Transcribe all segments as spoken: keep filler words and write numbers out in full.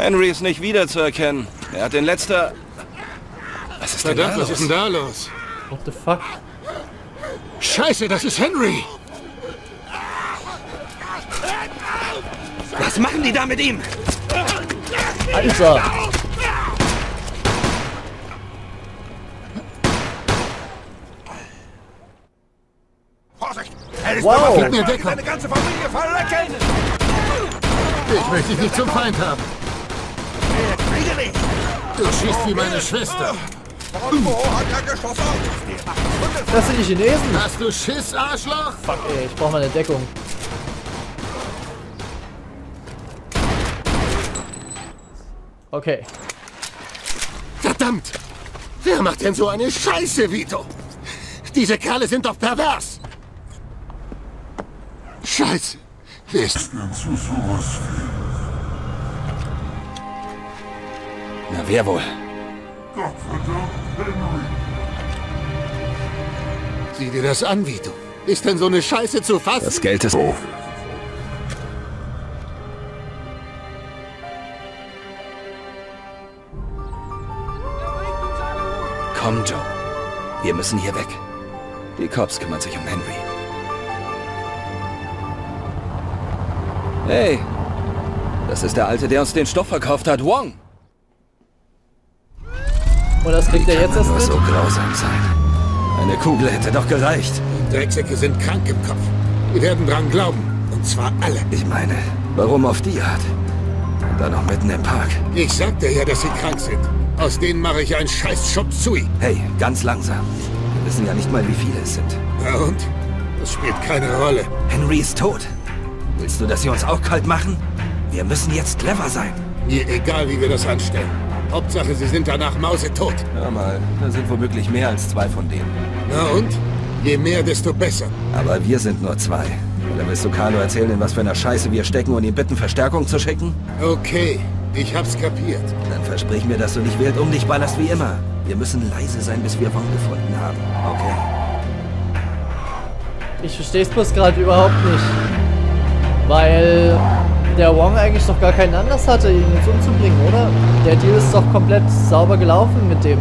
Henry ist nicht wiederzuerkennen. Er hat den letzter... Was ist denn da los? Verdammt, was ist denn da los? What the fuck? Scheiße, das ist Henry! Was machen die da mit ihm? Alter! Vorsicht! Wow! Gib mir weg! Deine ganze Familie verrecken! Ich möchte dich nicht zum Feind haben! Du schießt wie meine Schwester! Das sind die Chinesen! Hast du Schiss, Arschloch? Fuck ey, ich brauche mal eine Deckung. Okay. Verdammt! Wer macht denn so eine Scheiße, Vito? Diese Kerle sind doch pervers! Scheiße! Wer ist denn zu sowas? Na, wer wohl? Gott verdammt, Henry! Sieh dir das an, Vito. Ist denn so eine Scheiße zu fassen? Das Geld ist auf. Komm, Joe. Wir müssen hier weg. Die Cops kümmern sich um Henry. Hey, das ist der Alte, der uns den Stoff verkauft hat, Wong. Und das kriegt er jetzt erst mit? So grausam sein. Eine Kugel hätte doch gereicht. Die Drecksäcke sind krank im Kopf. Die werden dran glauben. Und zwar alle. Ich meine, warum auf die Art? Und dann noch mitten im Park. Ich sagte ja, dass sie krank sind. Aus denen mache ich einen scheiß Shop Zui. Hey, ganz langsam. Wir wissen ja nicht mal, wie viele es sind. Na und? Das spielt keine Rolle. Henry ist tot. Willst du, dass sie uns auch kalt machen? Wir müssen jetzt clever sein. Mir egal, wie wir das anstellen. Hauptsache, sie sind danach mausetot. Hör mal, da sind womöglich mehr als zwei von denen. Na und? Je mehr, desto besser. Aber wir sind nur zwei. Oder willst du Carlo erzählen, in was für einer Scheiße wir stecken und ihm bitten, Verstärkung zu schicken? Okay. Ich hab's kapiert. Dann versprich mir, dass du nicht wild um dich ballerst wie immer. Wir müssen leise sein, bis wir Wong gefunden haben. Okay. Ich versteh's bloß gerade überhaupt nicht. Weil der Wong eigentlich doch gar keinen Anlass hatte, ihn jetzt umzubringen, oder? Der Deal ist doch komplett sauber gelaufen mit dem.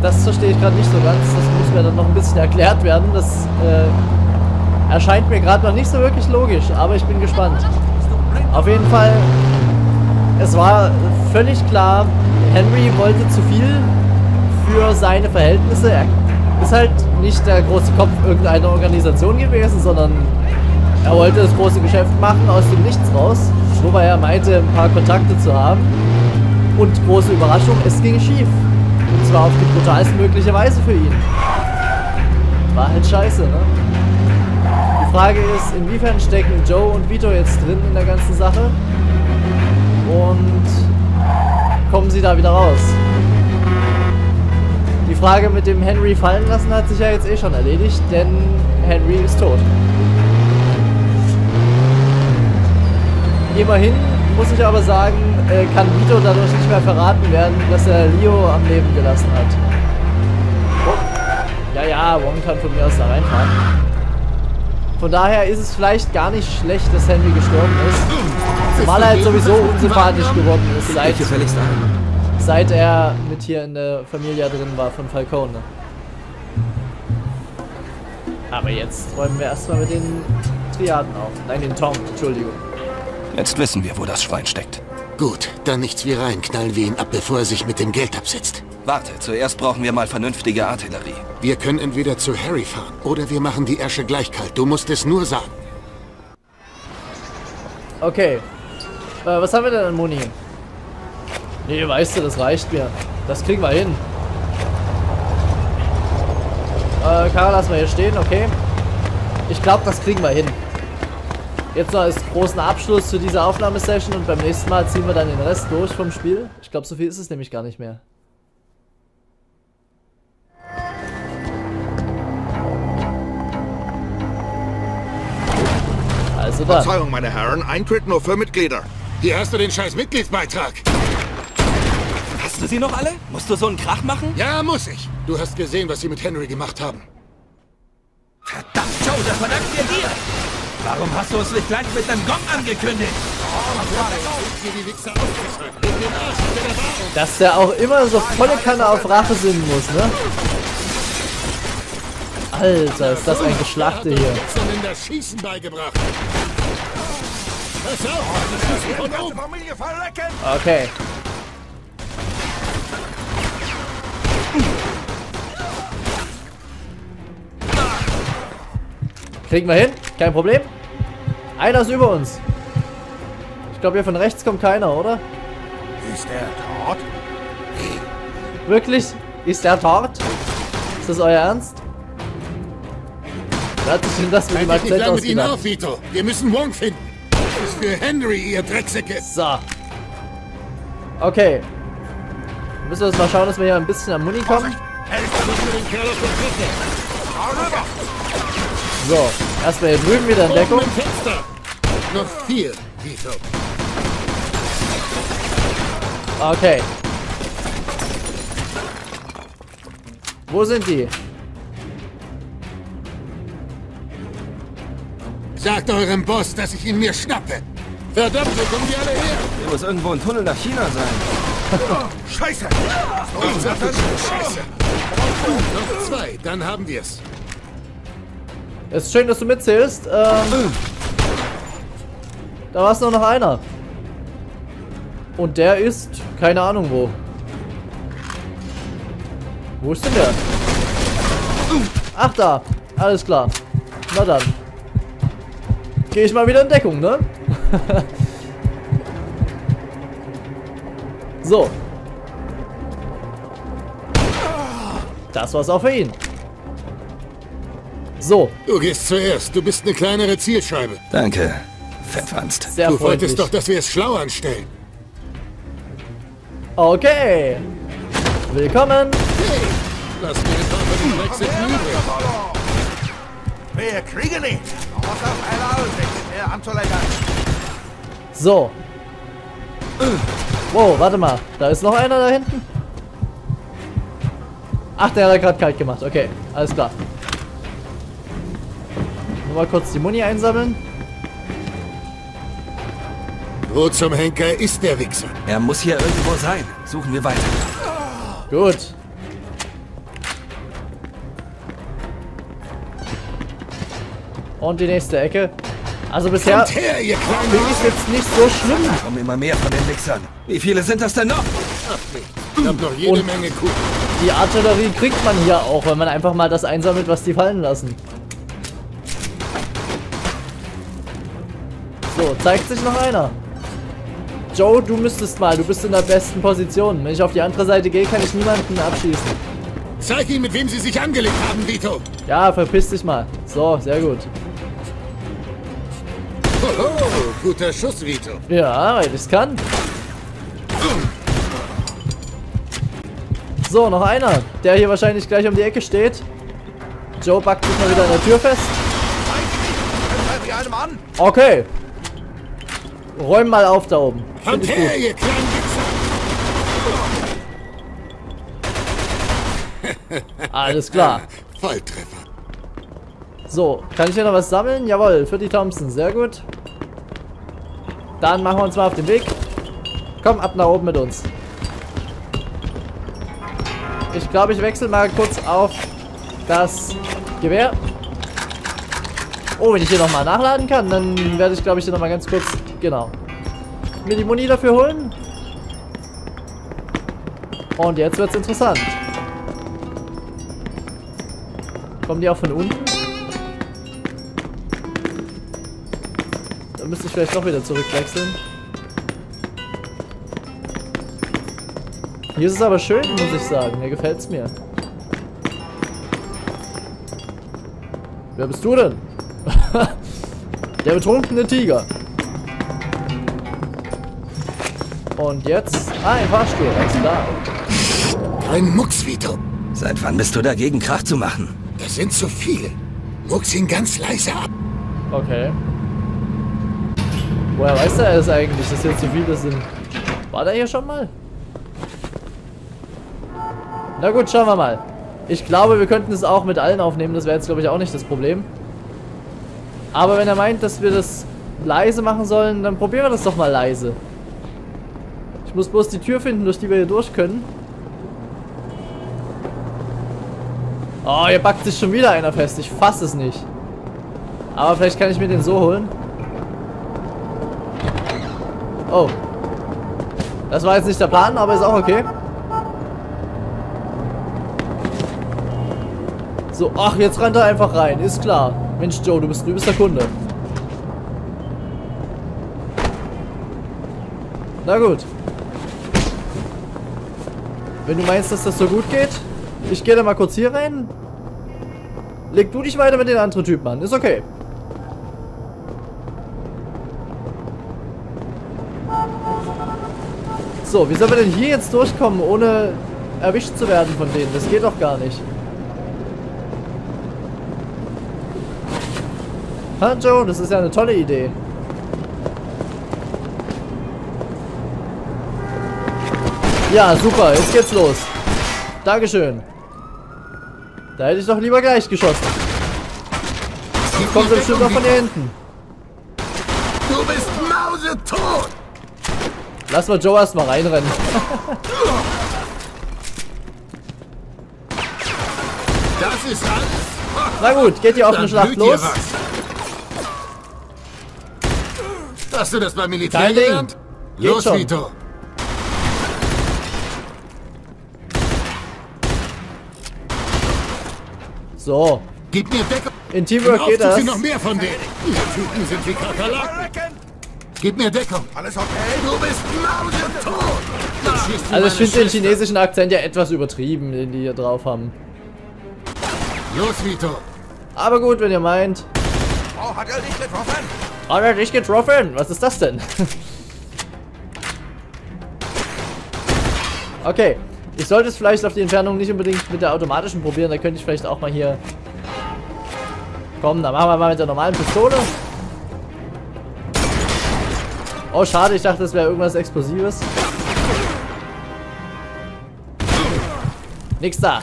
Das verstehe ich gerade nicht so ganz. Das muss mir dann noch ein bisschen erklärt werden. Das äh, erscheint mir gerade noch nicht so wirklich logisch. Aber ich bin gespannt. Auf jeden Fall... Es war völlig klar, Henry wollte zu viel für seine Verhältnisse. Er ist halt nicht der große Kopf irgendeiner Organisation gewesen, sondern er wollte das große Geschäft machen, aus dem Nichts raus, wobei er meinte, ein paar Kontakte zu haben. Und große Überraschung, es ging schief. Und zwar auf die brutalste mögliche Weise für ihn. War halt scheiße, ne? Die Frage ist, inwiefern stecken Joe und Vito jetzt drin in der ganzen Sache? Und kommen sie da wieder raus? Die Frage mit dem Henry fallen lassen hat sich ja jetzt eh schon erledigt, denn Henry ist tot. Immerhin muss ich aber sagen, kann Vito dadurch nicht mehr verraten werden, dass er Leo am Leben gelassen hat. Oh. Ja, ja, Wong kann von mir aus da reinfahren. Von daher ist es vielleicht gar nicht schlecht, dass Henry gestorben ist. Weil er halt sowieso unsympathisch geworden ist, seit, seit er mit hier in der Familie drin war von Falcone. Aber jetzt räumen wir erstmal mit den Triaden auf. Nein, den Tom, Entschuldigung. Jetzt wissen wir, wo das Schwein steckt. Gut, dann nichts wie rein, knallen wir ihn ab, bevor er sich mit dem Geld absetzt. Warte, zuerst brauchen wir mal vernünftige Artillerie. Wir können entweder zu Harry fahren oder wir machen die Ärsche gleich kalt. Du musst es nur sagen. Okay. Was haben wir denn an Muni? Nee, weißt du, das reicht mir. Das kriegen wir hin. Äh, Karl, lassen wir hier stehen, okay. Ich glaube, das kriegen wir hin. Jetzt noch als großen Abschluss zu dieser Aufnahmesession und beim nächsten Mal ziehen wir dann den Rest durch vom Spiel. Ich glaube, so viel ist es nämlich gar nicht mehr. Also da. Verzeihung, meine Herren, Eintritt nur für Mitglieder. Hier hast du den scheiß Mitgliedsbeitrag. Hast du sie noch alle? Musst du so einen Krach machen? Ja, muss ich. Du hast gesehen, was sie mit Henry gemacht haben. Verdammt, Joe, das verdanken wir dir. Warum hast du uns nicht gleich mit einem Gong angekündigt? Dass der auch immer so volle Kanne auf Rache sinnen muss, ne? Alter, ist das ein Geschlachte hier. Okay. Kriegen wir hin, kein Problem. Einer ist über uns. Ich glaube, hier von rechts kommt keiner, oder? Ist der tot? Wirklich? Ist der tot? Ist das euer Ernst? Was hat sich denn das mit dem Akzent ausgedacht? Mit ihm auf, Vito. Wir müssen Wong finden. Das ist für Henry, ihr Drecksäcke. So. Okay. Dann müssen wir uns mal schauen, dass wir hier ein bisschen am Muni kommen. So, erstmal hier drüben wieder in Deckung. Noch vier, Vito. Okay. Wo sind die? Sagt eurem Boss, dass ich ihn mir schnappe. Verdammt, wo kommen die alle her? Hier muss irgendwo ein Tunnel nach China sein. Oh, Scheiße! Oh, Scheiße! Noch zwei, dann haben wir's. Es ist schön, dass du mitzählst. Ähm, da war es nur noch einer. Und der ist keine Ahnung wo. Wo ist denn der? Ach da, alles klar. Na dann. Gehe ich mal wieder in Deckung, ne? So. Das war's auch für ihn. So. Du gehst zuerst. Du bist eine kleinere Zielscheibe. Danke. Verwandt. Sehr freundlich. Du wolltest doch, dass wir es schlau anstellen. Okay. Willkommen. Hey. Lass mir jetzt einfach den Brexit übrig. Wir kriegen ihn. So. Wow, warte mal. Da ist noch einer da hinten. Ach, der hat gerade kalt gemacht. Okay, alles klar. Mal kurz die Muni einsammeln. Wo zum Henker ist der Wichser? Er muss hier irgendwo sein. Suchen wir weiter. Gut. Und die nächste Ecke. Also bisher finde ich jetzt nicht so schlimm. Da kommen immer mehr von den Wichsern. Wie viele sind das denn noch? Ach, ich hab noch jede Und Menge Kuh. Die Artillerie kriegt man hier auch, wenn man einfach mal das einsammelt, was die fallen lassen. So, zeigt sich noch einer. Joe, du müsstest mal. Du bist in der besten Position. Wenn ich auf die andere Seite gehe, kann ich niemanden abschießen. Zeig ihnen, mit wem sie sich angelegt haben, Vito. Ja, verpiss dich mal. So, sehr gut. Hoho, guter Schuss, Vito. Ja, weil ich's kann. So, noch einer. Der hier wahrscheinlich gleich um die Ecke steht. Joe backt sich mal wieder an der Tür fest. Okay. Räum mal auf da oben. Find ich gut. Alles klar. Volltreffer. So, kann ich hier noch was sammeln? Jawohl, für die Thompson. Sehr gut. Dann machen wir uns mal auf den Weg. Komm, ab nach oben mit uns. Ich glaube, ich wechsle mal kurz auf das Gewehr. Oh, wenn ich hier nochmal nachladen kann, dann werde ich, glaube ich, hier nochmal ganz kurz, genau, mir die Muni dafür holen. Und jetzt wird's interessant. Kommen die auch von unten? Da müsste ich vielleicht doch wieder zurückwechseln. Hier ist es aber schön, muss ich sagen. Hier gefällt's mir. Wer bist du denn? Der betrunkene Tiger. Und jetzt... Ah, ein Fahrstuhl. Alles klar. Ein Mucks, Vito. Seit wann bist du dagegen, Krach zu machen? Das sind zu viele. Mucks ihn ganz leise ab. Okay. Woher weiß er das eigentlich, dass hier zu viele sind? War der hier schon mal? Na gut, schauen wir mal. Ich glaube, wir könnten es auch mit allen aufnehmen. Das wäre jetzt, glaube ich, auch nicht das Problem. Aber wenn er meint, dass wir das leise machen sollen, dann probieren wir das doch mal leise. Ich muss bloß die Tür finden, durch die wir hier durch können. Oh, hier backt sich schon wieder einer fest. Ich fasse es nicht. Aber vielleicht kann ich mir den so holen. Oh. Das war jetzt nicht der Plan, aber ist auch okay. So, ach, jetzt rennt er einfach rein. Ist klar. Mensch, Joe, du bist, du bist der Kunde. Na gut. Wenn du meinst, dass das so gut geht, ich gehe da mal kurz hier rein. Leg du dich weiter mit den anderen Typen an. Ist okay. So, wie sollen wir denn hier jetzt durchkommen, ohne erwischt zu werden von denen? Das geht doch gar nicht. Ha, Joe, das ist ja eine tolle Idee. Ja, super, jetzt geht's los. Dankeschön. Da hätte ich doch lieber gleich geschossen. Die kommt bestimmt noch von hier hinten. Du bist mausetot! Lass mal Joe erstmal reinrennen. Das ist alles. Na gut, geht die offene Schlacht los. Hast du das beim Militär gelernt? Los, Vito. So. Gib mir Deckung. In Teamwork geht das. Noch mehr von denen. Die Typen sind wie Kakerlaken. Gib mir Deckung. Alles okay? Du bist mausetot. Also ich finde den chinesischen Akzent ja etwas übertrieben, den die hier drauf haben. Los, Vito. Aber gut, wenn ihr meint. Oh, hat er dich getroffen? Hat er dich getroffen? Was ist das denn? Okay. Ich sollte es vielleicht auf die Entfernung nicht unbedingt mit der automatischen probieren. Da könnte ich vielleicht auch mal hier... Komm, dann machen wir mal mit der normalen Pistole. Oh, schade. Ich dachte, das wäre irgendwas Explosives. Nix da.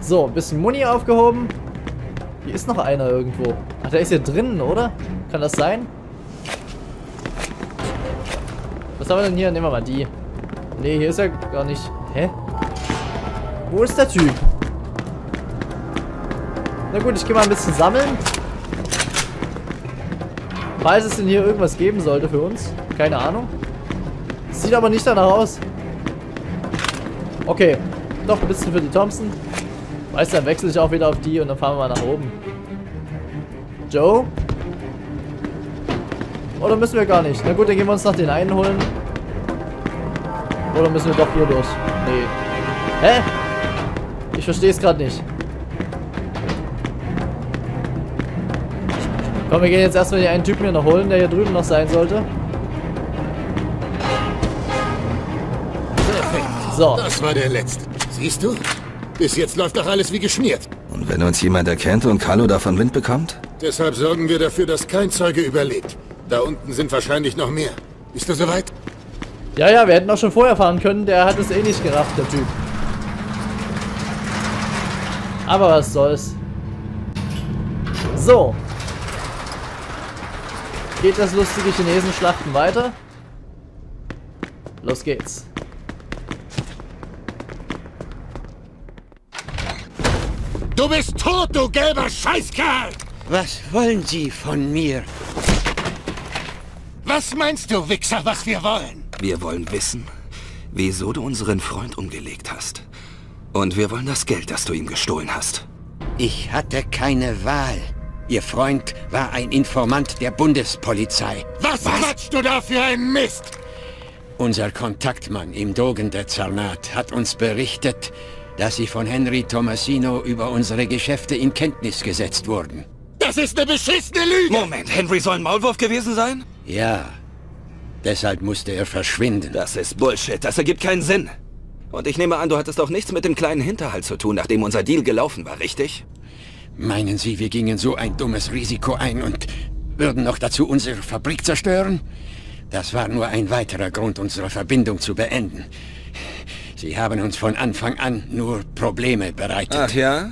So, ein bisschen Muni aufgehoben. Hier ist noch einer irgendwo. Ach, der ist hier drinnen, oder? Kann das sein? Was haben wir denn hier? Nehmen wir mal die. Ne, hier ist er gar nicht. Hä? Wo ist der Typ? Na gut, ich gehe mal ein bisschen sammeln. Falls es denn hier irgendwas geben sollte für uns. Keine Ahnung. Sieht aber nicht danach aus. Okay. Noch ein bisschen für die Thompson. Weißt du, dann wechsle ich auch wieder auf die und dann fahren wir mal nach oben. Joe? Oder müssen wir gar nicht? Na gut, dann gehen wir uns nach den einen holen. Oder müssen wir doch hier durch? Nee. Hä? Ich verstehe es gerade nicht. Komm, wir gehen jetzt erstmal den einen Typen hier noch holen, der hier drüben noch sein sollte. Perfekt. So. Das war der letzte. Siehst du? Bis jetzt läuft doch alles wie geschmiert. Und wenn uns jemand erkennt und Carlo davon Wind bekommt? Deshalb sorgen wir dafür, dass kein Zeuge überlebt. Da unten sind wahrscheinlich noch mehr. Bist du soweit? Ja, ja, wir hätten auch schon vorher fahren können. Der hat es eh nicht gerafft, der Typ. Aber was soll's. So. Geht das lustige Chinesen-Schlachten weiter? Los geht's. Du bist tot, du gelber Scheißkerl! Was wollen Sie von mir? Was meinst du, Wichser, was wir wollen? Wir wollen wissen, wieso du unseren Freund umgelegt hast. Und wir wollen das Geld, das du ihm gestohlen hast. Ich hatte keine Wahl. Ihr Freund war ein Informant der Bundespolizei. Was, was? Quatschst du da für ein Mist? Unser Kontaktmann im Dogen-Dezernat hat uns berichtet, dass sie von Henry Tomasino über unsere Geschäfte in Kenntnis gesetzt wurden. Das ist eine beschissene Lüge! Moment, Henry soll ein Maulwurf gewesen sein? Ja, deshalb musste er verschwinden. Das ist Bullshit, das ergibt keinen Sinn. Und ich nehme an, du hattest auch nichts mit dem kleinen Hinterhalt zu tun, nachdem unser Deal gelaufen war, richtig? Meinen Sie, wir gingen so ein dummes Risiko ein und würden noch dazu unsere Fabrik zerstören? Das war nur ein weiterer Grund, unsere Verbindung zu beenden. Sie haben uns von Anfang an nur Probleme bereitet. Ach ja?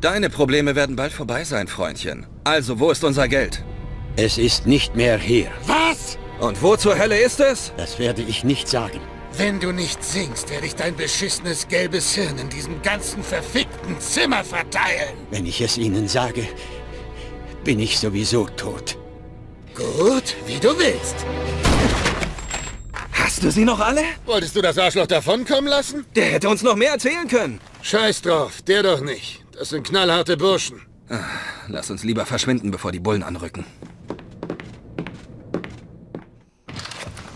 Deine Probleme werden bald vorbei sein, Freundchen. Also, wo ist unser Geld? Es ist nicht mehr hier. Was? Und wo zur Hölle ist es? Das werde ich nicht sagen. Wenn du nicht singst, werde ich dein beschissenes gelbes Hirn in diesem ganzen verfickten Zimmer verteilen. Wenn ich es ihnen sage, bin ich sowieso tot. Gut, wie du willst. Hast du sie noch alle? Wolltest du das Arschloch davonkommen lassen? Der hätte uns noch mehr erzählen können. Scheiß drauf, der doch nicht. Das sind knallharte Burschen. Ach, lass uns lieber verschwinden, bevor die Bullen anrücken.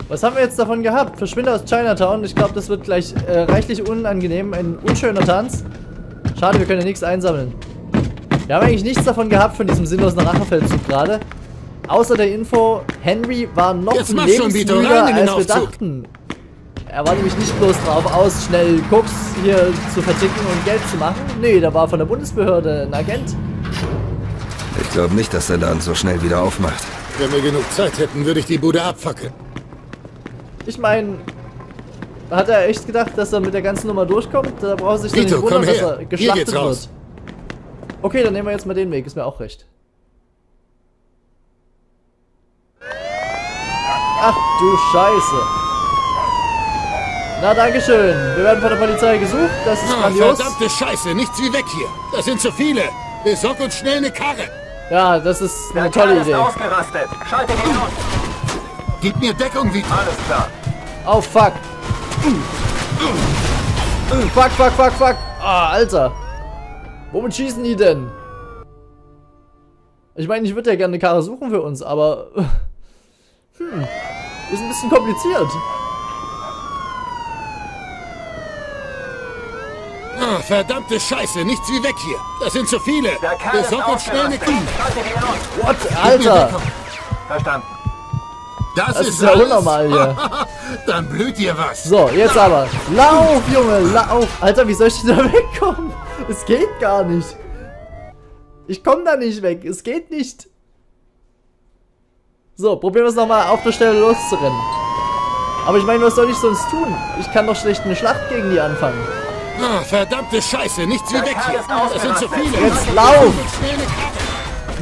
Was haben wir jetzt davon gehabt? Verschwinde aus Chinatown. Ich glaube, das wird gleich äh, reichlich unangenehm. Ein unschöner Tanz. Schade, wir können ja nichts einsammeln. Wir haben eigentlich nichts davon gehabt von diesem sinnlosen Rachefeldzug gerade. Außer der Info, Henry war noch lebensmüder, als wir dachten. Er war nämlich nicht bloß drauf aus, schnell Koks hier zu verticken und Geld zu machen. Nee, da war von der Bundesbehörde ein Agent. Ich glaube nicht, dass der Laden so schnell wieder aufmacht. Wenn wir genug Zeit hätten, würde ich die Bude abfackeln. Ich meine, hat er echt gedacht, dass er mit der ganzen Nummer durchkommt? Da braucht er sich nicht wundern, dass er geschlachtet wird. Okay, dann nehmen wir jetzt mal den Weg, ist mir auch recht. Ach du Scheiße. Na, dankeschön. Wir werden von der Polizei gesucht, das ist grandios. Verdammte Scheiße, nichts wie weg hier. Das sind zu viele. Besorg uns schnell eine Karre. Ja, das ist eine tolle Idee. Der Kerl ist ausgerastet. Schalte ihn los. Gib mir Deckung, Vito! Alles klar. Oh, fuck. Fuck, fuck, fuck, fuck. Ah, oh, Alter. Womit schießen die denn? Ich meine, ich würde ja gerne eine Karre suchen für uns, aber... Hm. Ist ein bisschen kompliziert. Ah, oh, verdammte Scheiße. Nichts wie weg hier. Das sind zu viele. Wir sollten uns schnell eine Karre. What? Alter. Verstanden. Das, das ist ja unnormal hier. Dann blüht dir was. So, jetzt aber. Lauf, Junge, lauf. Alter, wie soll ich denn da wegkommen? Es geht gar nicht. Ich komme da nicht weg. Es geht nicht. So, probieren wir es nochmal auf der Stelle loszurennen. Aber ich meine, was soll ich sonst tun? Ich kann doch schlecht eine Schlacht gegen die anfangen. Oh, verdammte Scheiße, nichts wie weg hier. Das sind zu viele. Jetzt lauf.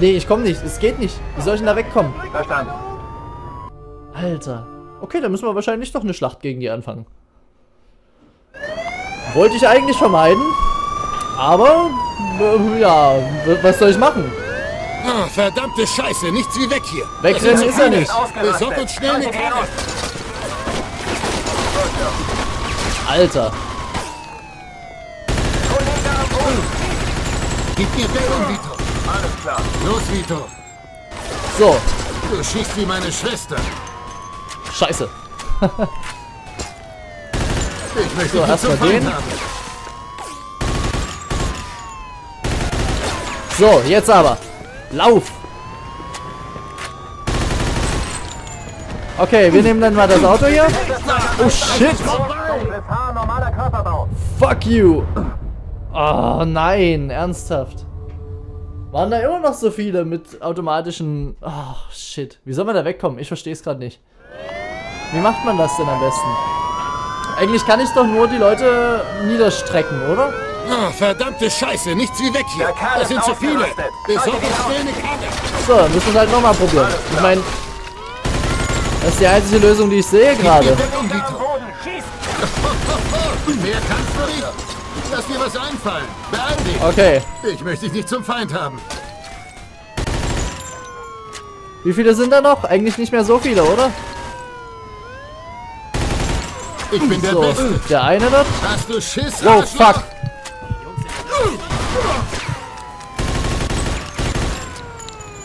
Nee, ich komme nicht. Es geht nicht. Wie soll ich denn da wegkommen? Verstanden. Alter. Okay, dann müssen wir wahrscheinlich doch eine Schlacht gegen die anfangen. Wollte ich eigentlich vermeiden. Aber, äh, ja, was soll ich machen? Oh, verdammte Scheiße, nichts wie weg hier. Wegrennen ist er nicht. Besorg uns schnell eine Karre. Alter. Gib mir Deckung, Vito. Alles klar. Los, Vito. So. Du schießt wie meine Schwester. Scheiße. Ich möchte so, erstmal den. So, jetzt aber. Lauf! Okay, wir nehmen dann mal das Auto hier. Oh shit! Fuck you! Oh nein, ernsthaft. Waren da immer noch so viele mit automatischen... Oh shit. Wie soll man da wegkommen? Ich verstehe es gerade nicht. Wie macht man das denn am besten? Eigentlich kann ich doch nur die Leute niederstrecken, oder? Oh, verdammte Scheiße, nichts wie weg hier. Das sind zu viele. So, müssen wir es halt nochmal probieren. Ich meine, das ist die einzige Lösung, die ich sehe gerade. Lass mir was einfallen. Beeil dich. Okay. Ich möchte dich nicht zum Feind haben. Wie viele sind da noch? Eigentlich nicht mehr so viele, oder? Ich bin der so, Beste. Der eine dort. Hast du Schiss? Oh, fuck.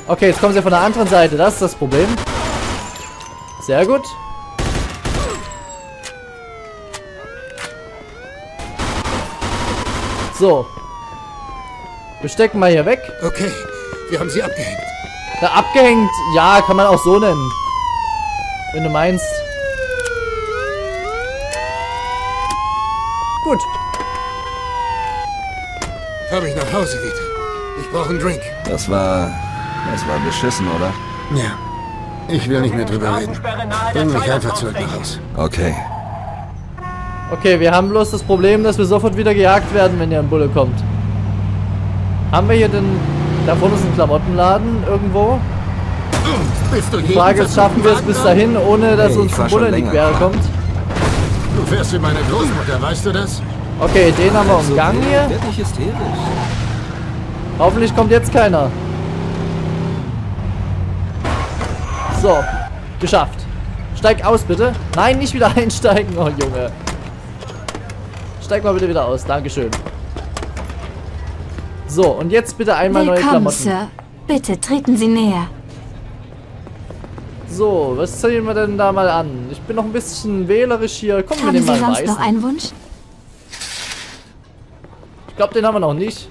Okay, jetzt kommen sie von der anderen Seite. Das ist das Problem. Sehr gut. So. Wir stecken mal hier weg. Okay, wir haben sie abgehängt. Da abgehängt? Ja, kann man auch so nennen. Wenn du meinst. Gut. Komm ich nach Hause, Vito. Ich brauche einen Drink. Das war... Das war beschissen, oder? Ja. Ich will nicht mehr drüber reden. Bring mich einfach zurück nach Hause. Okay. Okay, wir haben bloß das Problem, dass wir sofort wieder gejagt werden, wenn hier ein Bulle kommt. Haben wir hier denn Da vorne ist ein Klamottenladen irgendwo. Bist du Die Frage ist, schaffen wir es bis dahin, ohne dass hey, uns ein Bulle in die Quere kommt? Du fährst wie meine Großmutter, weißt du das? Okay, den haben wir umgangen hier. Hoffentlich kommt jetzt keiner. So, geschafft. Steig aus, bitte. Nein, nicht wieder einsteigen. Oh, Junge. Steig mal bitte wieder aus. Dankeschön. So, und jetzt bitte einmal Willkommen, neue Klamotten. Sir. Bitte treten Sie näher. So, was zählen wir denn da mal an? Ich bin noch ein bisschen wählerisch hier. Kommen wir den mal sonst noch einen Wunsch? Ich glaube, den haben wir noch nicht.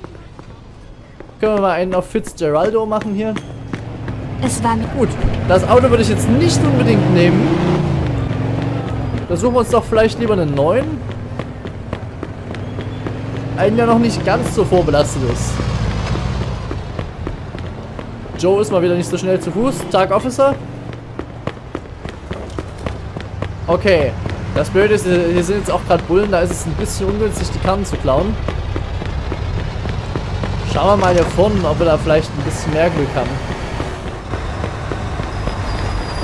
Können wir mal einen auf Fitzgeraldo machen hier? Es war gut. Das Auto würde ich jetzt nicht unbedingt nehmen. Da suchen wir uns doch vielleicht lieber einen neuen. Einen, der noch nicht ganz so vorbelastet ist. Joe ist mal wieder nicht so schnell zu Fuß. Tag, Officer. Okay. Das Blöde ist, hier sind jetzt auch gerade Bullen. Da ist es ein bisschen ungünstig, die Karten zu klauen. Schauen wir mal hier vorne, ob wir da vielleicht ein bisschen mehr Glück haben.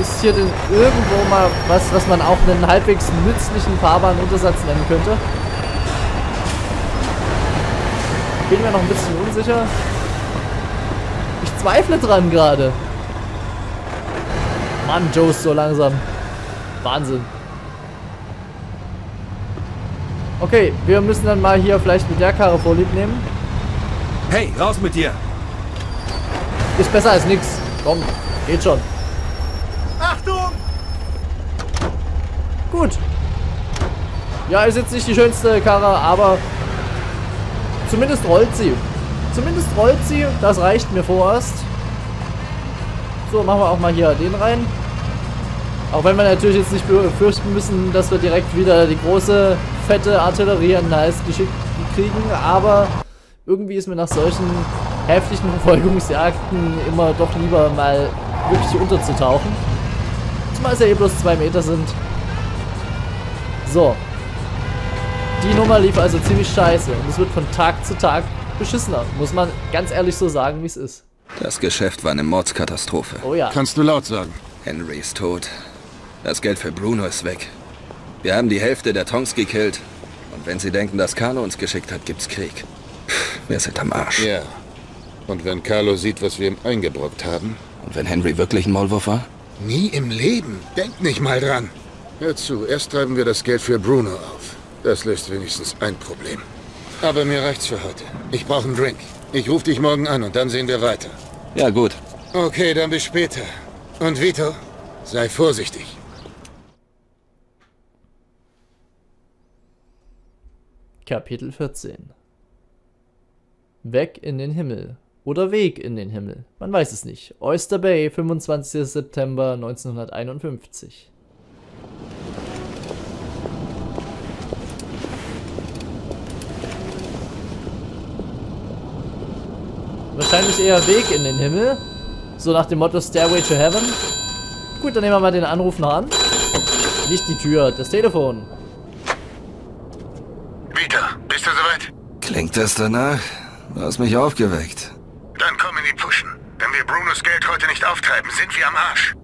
Ist hier denn irgendwo mal was, was man auch einen halbwegs nützlichen Fahrbahnuntersatz nennen könnte? Bin mir noch ein bisschen unsicher. Ich zweifle dran gerade. Mann, Joe ist so langsam. Wahnsinn. Okay, wir müssen dann mal hier vielleicht mit der Karre vorlieb nehmen. Hey, raus mit dir! Ist besser als nix. Komm, geht schon. Gut. Ja, ist jetzt nicht die schönste Karre, aber zumindest rollt sie. Zumindest rollt sie, das reicht mir vorerst. So, machen wir auch mal hier den rein. Auch wenn wir natürlich jetzt nicht fürchten müssen, dass wir direkt wieder die große, fette Artillerie an den Hals geschickt kriegen, aber irgendwie ist mir nach solchen heftigen Verfolgungsjagden immer doch lieber mal wirklich hier unterzutauchen. Zumal es ja eh bloß zwei Meter sind. So. Die Nummer lief also ziemlich scheiße und es wird von Tag zu Tag beschissener. Muss man ganz ehrlich so sagen, wie es ist. Das Geschäft war eine Mordskatastrophe. Oh ja. Kannst du laut sagen. Henry ist tot. Das Geld für Bruno ist weg. Wir haben die Hälfte der Tongs gekillt. Und wenn sie denken, dass Carlo uns geschickt hat, gibt's Krieg. Pff, wir sind am Arsch. Ja. Und wenn Carlo sieht, was wir ihm eingebrockt haben. Und wenn Henry wirklich ein Maulwurf war? Nie im Leben. Denkt nicht mal dran. Hör zu, erst treiben wir das Geld für Bruno auf. Das löst wenigstens ein Problem. Aber mir reicht's für heute. Ich brauche einen Drink. Ich rufe dich morgen an und dann sehen wir weiter. Ja, gut. Okay, dann bis später. Und Vito, sei vorsichtig. Kapitel vierzehn. Weg in den Himmel. Oder Weg in den Himmel. Man weiß es nicht. Oyster Bay, fünfundzwanzigster September neunzehnhunderteinundfünfzig. Wahrscheinlich eher Weg in den Himmel. So nach dem Motto Stairway to Heaven. Gut, dann nehmen wir mal den Anruf noch an. Nicht die Tür, das Telefon. Vito, bist du soweit? Klingt das danach? Du hast mich aufgeweckt. Dann komm in die Puschen. Wenn wir Brunos Geld heute nicht auftreiben, sind wir am Arsch.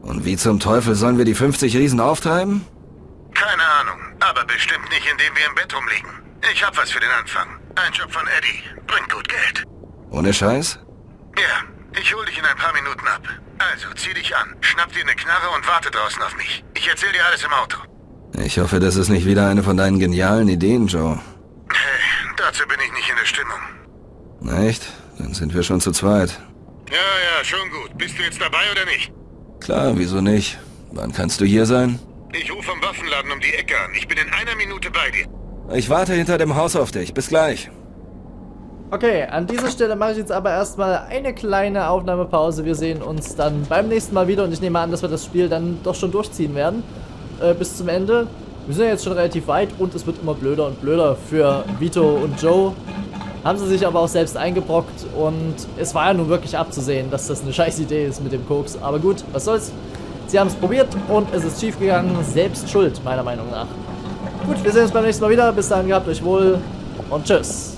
Und wie zum Teufel sollen wir die fünfzig Riesen auftreiben? Keine Ahnung, aber bestimmt nicht, indem wir im Bett rumliegen. Ich hab was für den Anfang. Ein Job von Eddie. Bringt gut Geld. Ohne Scheiß? Ja, ich hol dich in ein paar Minuten ab. Also, zieh dich an, schnapp dir eine Knarre und warte draußen auf mich. Ich erzähl dir alles im Auto. Ich hoffe, das ist nicht wieder eine von deinen genialen Ideen, Joe. Hey, dazu bin ich nicht in der Stimmung. Echt? Dann sind wir schon zu zweit. Ja, ja, schon gut. Bist du jetzt dabei oder nicht? Klar, wieso nicht? Wann kannst du hier sein? Ich rufe am Waffenladen um die Ecke an. Ich bin in einer Minute bei dir. Ich warte hinter dem Haus auf dich. Bis gleich. Okay, an dieser Stelle mache ich jetzt aber erstmal eine kleine Aufnahmepause. Wir sehen uns dann beim nächsten Mal wieder und ich nehme an, dass wir das Spiel dann doch schon durchziehen werden. Äh, bis zum Ende. Wir sind ja jetzt schon relativ weit und es wird immer blöder und blöder für Vito und Joe. Haben sie sich aber auch selbst eingebrockt und es war ja nun wirklich abzusehen, dass das eine scheiß Idee ist mit dem Koks. Aber gut, was soll's. Sie haben es probiert und es ist schief gegangen. Selbst schuld, meiner Meinung nach. Gut, wir sehen uns beim nächsten Mal wieder. Bis dahin, gehabt euch wohl und tschüss.